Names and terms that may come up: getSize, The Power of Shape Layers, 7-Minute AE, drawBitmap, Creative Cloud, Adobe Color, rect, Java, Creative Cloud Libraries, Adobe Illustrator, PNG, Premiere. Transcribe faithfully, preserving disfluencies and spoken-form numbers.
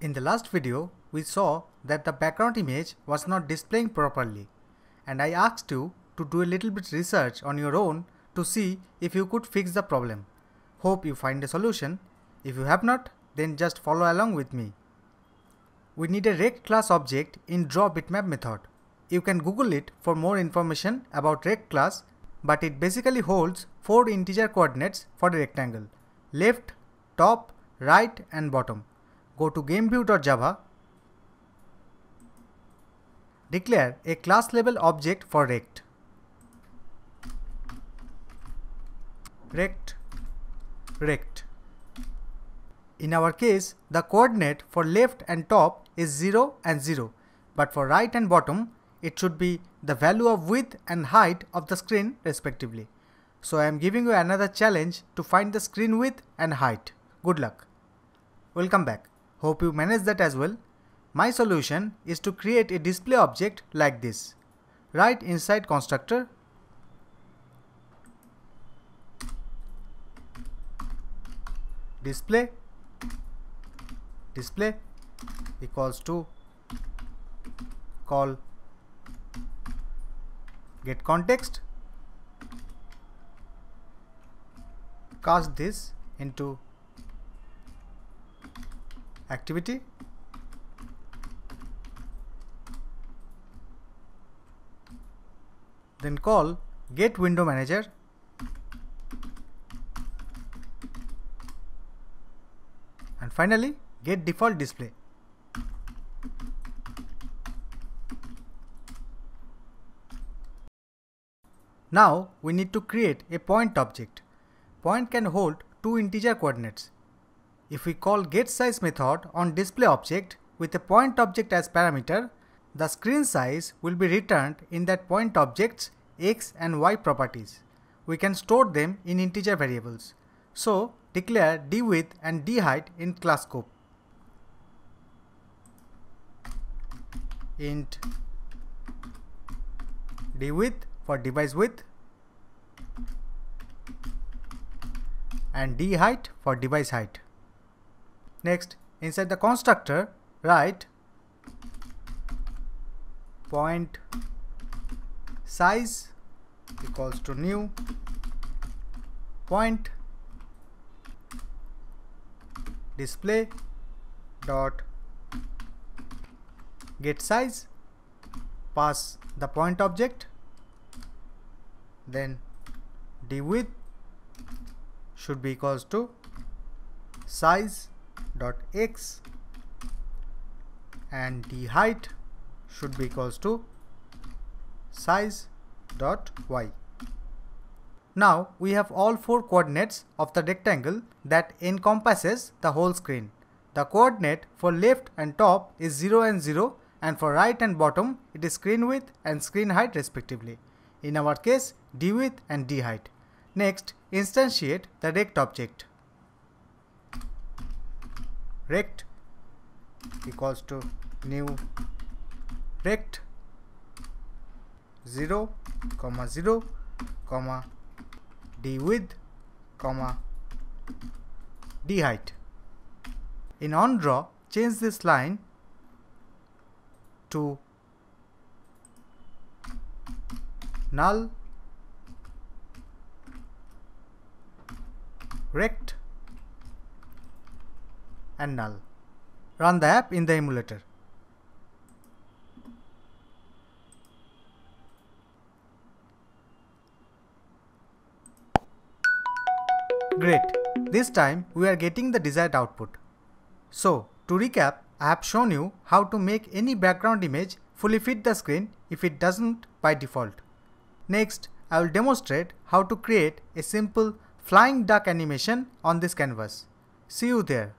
In the last video, we saw that the background image was not displaying properly, and I asked you to do a little bit research on your own to see if you could fix the problem. Hope you find a solution. If you have not, then just follow along with me. We need a rect class object in drawBitmap method. You can Google it for more information about rect class, but it basically holds four integer coordinates for a rectangle: left, top, right and bottom. Go to gameview dot java. Declare a class level object for rect. Rect, rect. In our case, the coordinate for left and top is zero and zero, but for right and bottom, it should be the value of width and height of the screen respectively. So I am giving you another challenge to find the screen width and height. Good luck. Welcome back. Hope you managed that as well. My solution is to create a display object like this. Write inside constructor display display equals to call getContext, cast this into activity. Then call getWindowManager. And finally getDefaultDisplay. Now we need to create a point object. Point can hold two integer coordinates. If we call getSize method on display object with a point object as parameter, the screen size will be returned in that point object's x and y properties. We can store them in integer variables. So declare dWidth and dHeight in class scope. Int dWidth for device width and dHeight for device height. Next, inside the constructor, write point size equals to new point display dot get size, pass the point object, then dWidth should be equals to size dot x and dHeight should be equals to size dot y. Now we have all four coordinates of the rectangle that encompasses the whole screen. The coordinate for left and top is zero and zero, and for right and bottom it is screen width and screen height respectively. In our case, dWidth and dHeight. Next, instantiate the rect object. Rect equals to new rect zero comma zero comma dWidth comma dHeight. In onDraw, change this line to null rect and null. Run the app in the emulator. Great, this time we are getting the desired output. So, to recap, I have shown you how to make any background image fully fit the screen if it doesn't by default. Next, I will demonstrate how to create a simple flying duck animation on this canvas. See you there.